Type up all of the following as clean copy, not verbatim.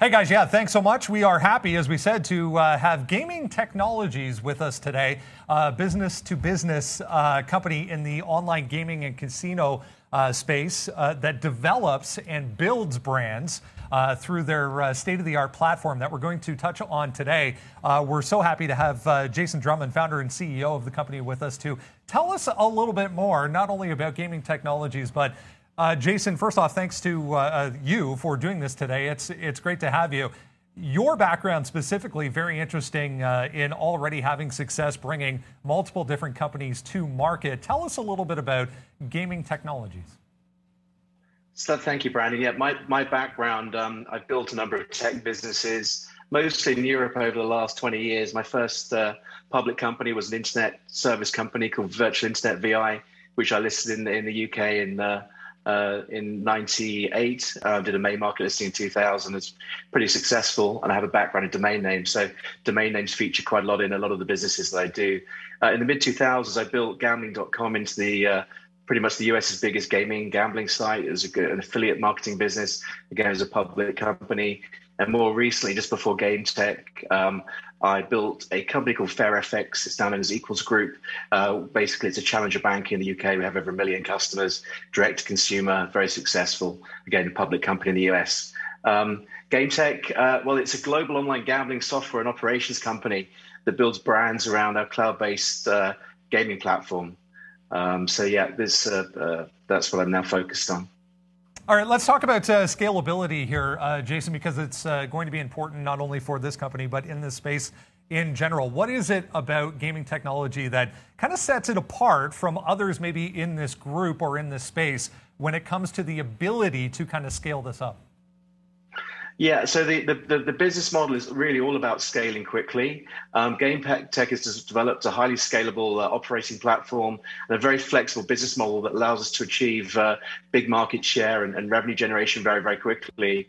Hey guys, yeah, thanks so much. We are happy, as we said, to have Gaming Technologies with us today, a business-to-business company in the online gaming and casino space that develops and builds brands through their state-of-the-art platform that we're going to touch on today. We're so happy to have Jason Drummond, founder and CEO of the company, with us to tell us a little bit more, not only about Gaming Technologies, but Jason, first off, thanks to you for doing this today. It's great to have you. Your background specifically very interesting in already having success bringing multiple different companies to market. Tell us a little bit about Gaming Technologies. So thank you, Brandon. Yeah, my background, I've built a number of tech businesses, mostly in Europe over the last 20 years. My first public company was an internet service company called Virtual Internet VI, which I listed in the UK in 98, did a main market listing in 2000. It's pretty successful, and I have a background in domain names. So domain names feature quite a lot in a lot of the businesses that I do. In the mid-2000s, I built gambling.com into the pretty much the US's biggest gambling site. It was an affiliate marketing business, again, as a public company. And more recently, just before Game Tech, I built a company called FairFX. It's now known as Equals Group. Basically, it's a challenger bank in the UK. We have over 1 million customers, direct to consumer, very successful. Again, a public company in the US. Game Tech, well, it's a global online gambling software and operations company that builds brands around our cloud-based gaming platform. So yeah, that's what I'm now focused on. All right, let's talk about scalability here, Jason, because it's going to be important not only for this company, but in this space in general. What is it about Gaming Technology that kind of sets it apart from others maybe in this group or in this space when it comes to the ability to kind of scale this up? Yeah, so the business model is really all about scaling quickly. Game Tech has developed a highly scalable operating platform and a very flexible business model that allows us to achieve big market share and revenue generation very, very quickly.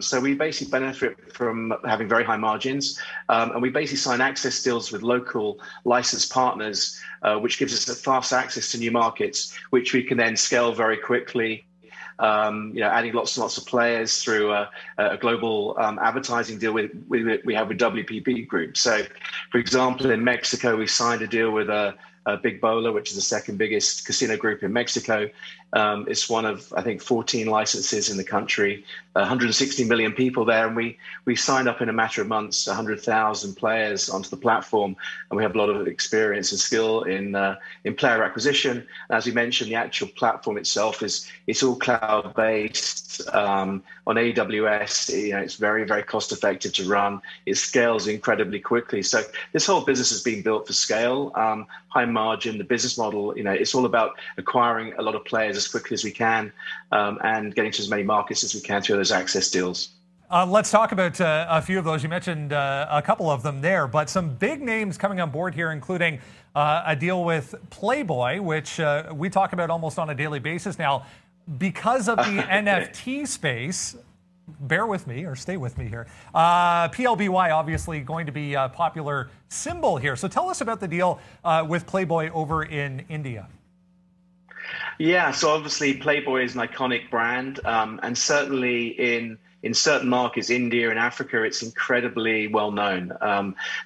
So we basically benefit from having very high margins, and we basically sign access deals with local licensed partners, which gives us fast access to new markets, which we can then scale very quickly. You know, adding lots and lots of players through a global advertising deal we have with WPP Group. So, for example, in Mexico, we signed a deal with a Big Bola, which is the second biggest casino group in Mexico. It's one of, I think, 14 licenses in the country, 160 million people there. And we signed up in a matter of months, 100,000 players onto the platform. And we have a lot of experience and skill in player acquisition. And as we mentioned, the actual platform itself it's all cloud-based on AWS. You know, it's very, very cost-effective to run. It scales incredibly quickly. So this whole business has been built for scale, high margin, the business model. You know, it's all about acquiring a lot of players as quickly as we can and getting to as many markets as we can through those access deals. Let's talk about a few of those. You mentioned a couple of them there, but some big names coming on board here, including a deal with Playboy, which we talk about almost on a daily basis now. Because of the NFT space, bear with me or stay with me here, PLBY obviously going to be a popular symbol here. So tell us about the deal with Playboy over in India. Yeah, so obviously Playboy is an iconic brand, and certainly in certain markets, India and Africa, it's incredibly well known.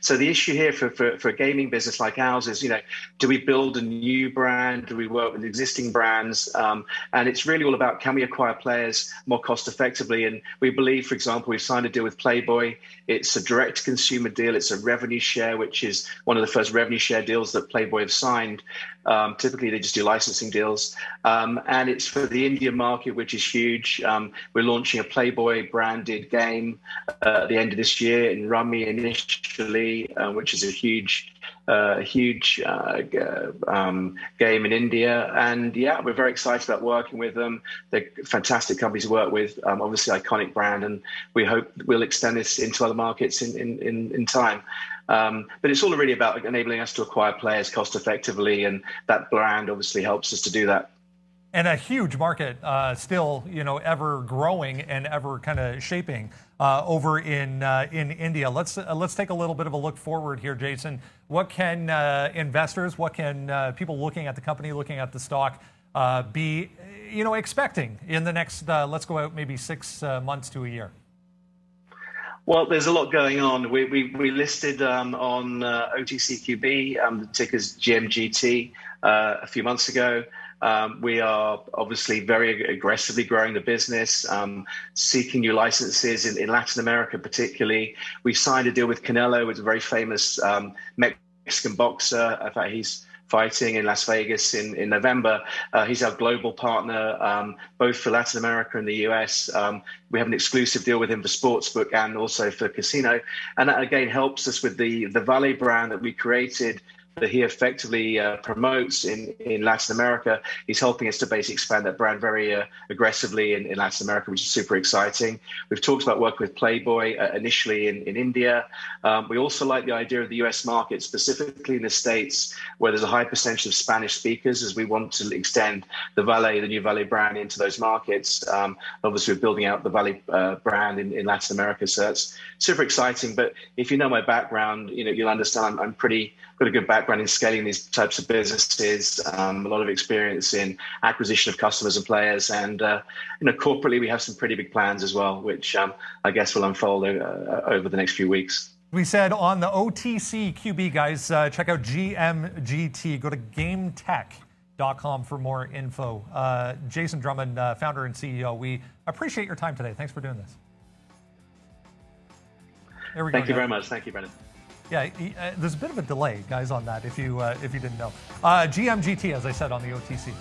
So the issue here for a gaming business like ours is, you know, do we build a new brand? Do we work with existing brands? And it's really all about, can we acquire players more cost effectively? And we believe, for example, we've signed a deal with Playboy. It's a direct consumer deal. It's a revenue share, which is one of the first revenue share deals that Playboy have signed. Typically, they just do licensing deals. And it's for the Indian market, which is huge. We're launching a Playboy branded game at the end of this year in Rummy initially, which is a huge game in India. And yeah, we're very excited about working with them. They're fantastic companies to work with, obviously iconic brand, and we hope we'll extend this into other markets in time. But it's all really about enabling us to acquire players cost effectively, and that brand obviously helps us to do that. And a huge market still, you know, ever growing and ever kind of shaping over in India. Let's take a little bit of a look forward here, Jason. What can investors, what can people looking at the company, looking at the stock be, you know, expecting in the next, let's go out maybe 6 months to a year? Well, there's a lot going on. We listed on OTCQB, the ticker's GMGT, a few months ago. We are obviously very aggressively growing the business, seeking new licenses in Latin America particularly. We've signed a deal with Canelo, who's a very famous Mexican boxer. In fact, he's fighting in Las Vegas in November. He's our global partner, both for Latin America and the US. We have an exclusive deal with him for sportsbook and also for casino. And that, again, helps us with the Valet brand that we created, that he effectively promotes in Latin America. He's helping us to basically expand that brand very aggressively in Latin America, which is super exciting. We've talked about working with Playboy initially in India. We also like the idea of the US market, specifically in the States, where there's a high percentage of Spanish speakers, as we want to extend the Valet, the new Valet brand, into those markets. Obviously, we're building out the Valet brand in Latin America, so that's super exciting. But if you know my background, you'll understand I'm got a good background in scaling these types of businesses, a lot of experience in acquisition of customers and players, and corporately we have some pretty big plans as well, which I guess will unfold over the next few weeks. We said on the OTCQB, guys, check out GMGT. Go to GameTech.com for more info. Jason Drummond, founder and CEO, we appreciate your time today. Thanks for doing this. There we go. Thank you very much. Thank you, Brendan. Yeah, there's a bit of a delay, guys, on that, if you didn't know. GMGT, as I said, on the OTC.